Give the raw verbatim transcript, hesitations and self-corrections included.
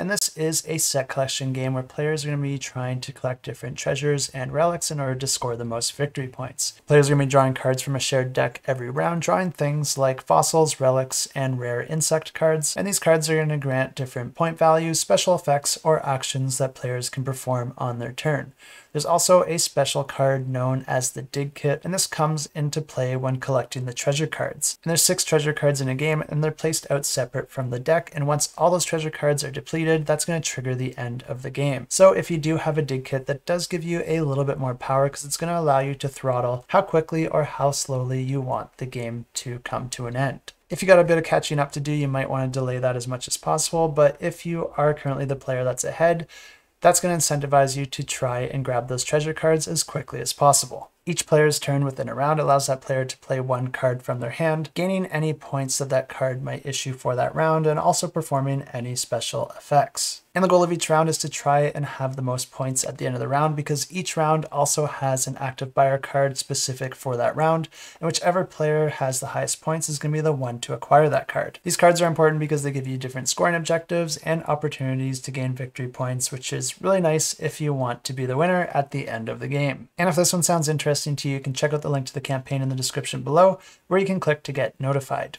And this is a set collection game where players are going to be trying to collect different treasures and relics in order to score the most victory points. Players are going to be drawing cards from a shared deck every round, drawing things like fossils, relics, and rare insect cards. And these cards are going to grant different point values, special effects, or actions that players can perform on their turn. There's also a special card known as the Dig Kit, and this comes into play when collecting the treasure cards. And there's six treasure cards in a game, and they're placed out separate from the deck, and once all those treasure cards are depleted, that's going to trigger the end of the game. So if you do have a Dig Kit, that does give you a little bit more power, because it's going to allow you to throttle how quickly or how slowly you want the game to come to an end. If you got a bit of catching up to do, you might want to delay that as much as possible, but if you are currently the player that's ahead, that's going to incentivize you to try and grab those treasure cards as quickly as possible. Each player's turn within a round allows that player to play one card from their hand, gaining any points that that card might issue for that round, and also performing any special effects. And the goal of each round is to try and have the most points at the end of the round, because each round also has an active buyer card specific for that round, and whichever player has the highest points is going to be the one to acquire that card. These cards are important because they give you different scoring objectives and opportunities to gain victory points, which is really nice if you want to be the winner at the end of the game. And if this one sounds interesting to you, you can check out the link to the campaign in the description below, where you can click to get notified.